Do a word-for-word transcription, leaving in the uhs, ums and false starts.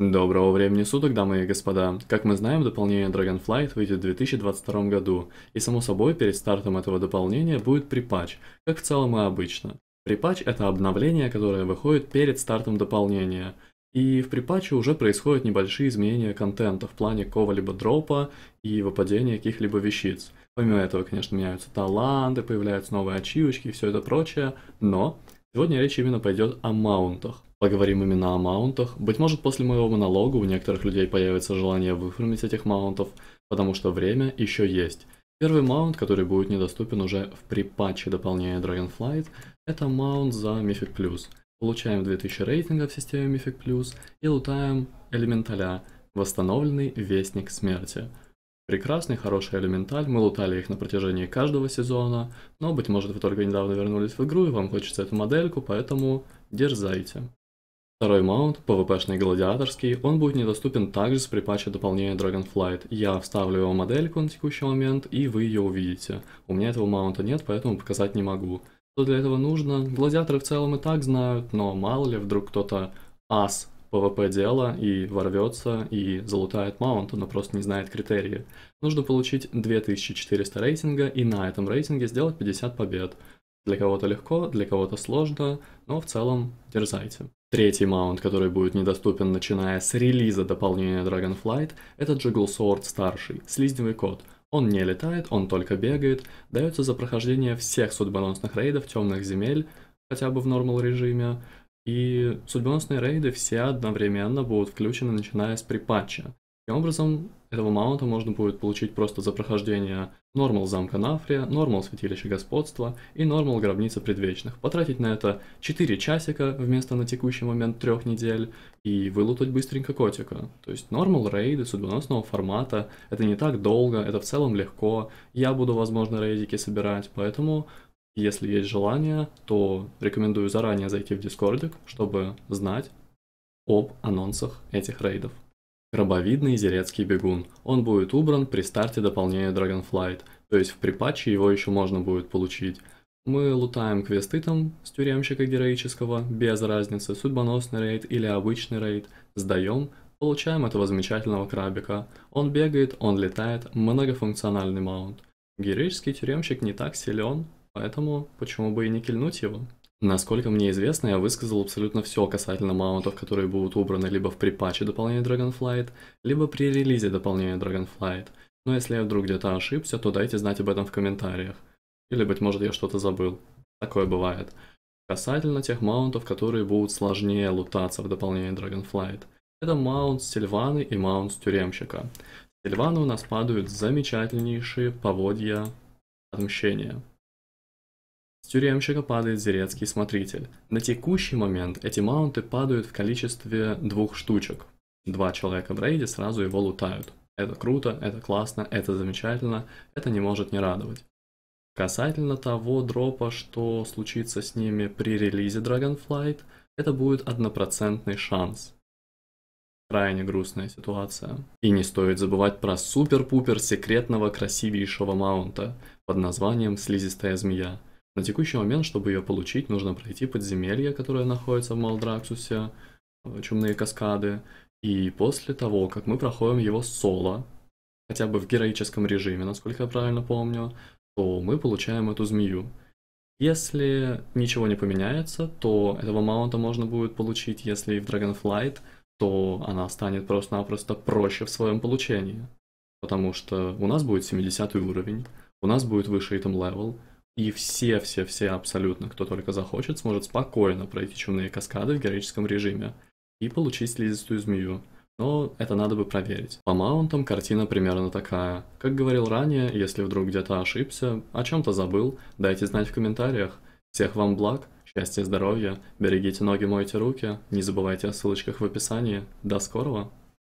Доброго времени суток, дамы и господа. Как мы знаем, дополнение Dragonflight выйдет в две тысячи двадцать втором году, и само собой перед стартом этого дополнения будет припатч, как в целом и обычно. Припатч — это обновление, которое выходит перед стартом дополнения, и в припатче уже происходят небольшие изменения контента в плане какого-либо дропа и выпадения каких-либо вещиц. Помимо этого, конечно, меняются таланты, появляются новые ачивочки и все это прочее, но сегодня речь именно пойдет о маунтах. Поговорим именно о маунтах. Быть может, после моего монолога у некоторых людей появится желание выформить этих маунтов, потому что время еще есть. Первый маунт, который будет недоступен уже в припатче дополнения Dragonflight, это маунт за Mythic+. Получаем две тысячи рейтинга в системе Mythic+, и лутаем элементаля, восстановленный Вестник Смерти. Прекрасный, хороший элементаль, мы лутали их на протяжении каждого сезона, но, быть может, вы только недавно вернулись в игру и вам хочется эту модельку, поэтому дерзайте. Второй маунт, пвпшный гладиаторский, он будет недоступен также с припатча дополнения Dragonflight. Я вставлю его модельку на текущий момент, и вы ее увидите. У меня этого маунта нет, поэтому показать не могу. Что для этого нужно? Гладиаторы в целом и так знают, но мало ли, вдруг кто-то ас пвп дело и ворвется и залутает маунт, но просто не знает критерии. Нужно получить две тысячи четыреста рейтинга и на этом рейтинге сделать пятьдесят побед. Для кого-то легко, для кого-то сложно, но в целом дерзайте. Третий маунт, который будет недоступен начиная с релиза дополнения Dragonflight, это Jungle Sword старший, слизневый кот. Он не летает, он только бегает, дается за прохождение всех судьбоносных рейдов темных земель, хотя бы в нормал режиме, и судьбоносные рейды все одновременно будут включены начиная с припатча. Таким образом, этого маунта можно будет получить просто за прохождение нормал замка Нафрия, нормал святилища господства и нормал гробницы предвечных. Потратить на это четыре часика вместо на текущий момент трёх недель и вылутать быстренько котика. То есть нормал рейды судьбоносного формата, это не так долго, это в целом легко. Я буду, возможно, рейдики собирать, поэтому, если есть желание, то рекомендую заранее зайти в дискордик, чтобы знать об анонсах этих рейдов. Крабовидный Зерецкий бегун. Он будет убран при старте дополнения Dragonflight, то есть в припатче его еще можно будет получить. Мы лутаем квесты там с тюремщика героического, без разницы, судьбоносный рейд или обычный рейд, сдаем, получаем этого замечательного крабика. Он бегает, он летает, многофункциональный маунт. Героический тюремщик не так силен, поэтому почему бы и не кильнуть его? Насколько мне известно, я высказал абсолютно все касательно маунтов, которые будут убраны либо в припатче дополнения Dragonflight, либо при релизе дополнения Dragonflight. Но если я вдруг где-то ошибся, то дайте знать об этом в комментариях. Или, быть может, я что-то забыл. Такое бывает. Касательно тех маунтов, которые будут сложнее лутаться в дополнении Dragonflight. Это маунт с Сильваны и маунт с тюремщика. С Сильваны у нас падают замечательнейшие поводья отмщения. С тюремщика падает Зерецкий смотритель. На текущий момент эти маунты падают в количестве двух штучек. Два человека в рейде сразу его лутают. Это круто, это классно, это замечательно, это не может не радовать. Касательно того дропа, что случится с ними при релизе Dragonflight, это будет однопроцентный шанс. Крайне грустная ситуация. И не стоит забывать про супер-пупер секретного красивейшего маунта под названием «Слизистая змея». На текущий момент, чтобы ее получить, нужно пройти подземелье, которое находится в Малдраксусе, чумные каскады, и после того, как мы проходим его соло, хотя бы в героическом режиме, насколько я правильно помню, то мы получаем эту змею. Если ничего не поменяется, то этого маунта можно будет получить, если и в Dragonflight, то она станет просто-напросто проще в своем получении, потому что у нас будет семидесятый уровень, у нас будет выше item level, и все-все-все абсолютно, кто только захочет, сможет спокойно пройти чумные каскады в героическом режиме и получить слизистую змею. Но это надо бы проверить. По маунтам картина примерно такая. Как говорил ранее, если вдруг где-то ошибся, о чем-то забыл, дайте знать в комментариях. Всех вам благ, счастья, здоровья, берегите ноги, мойте руки, не забывайте о ссылочках в описании. До скорого!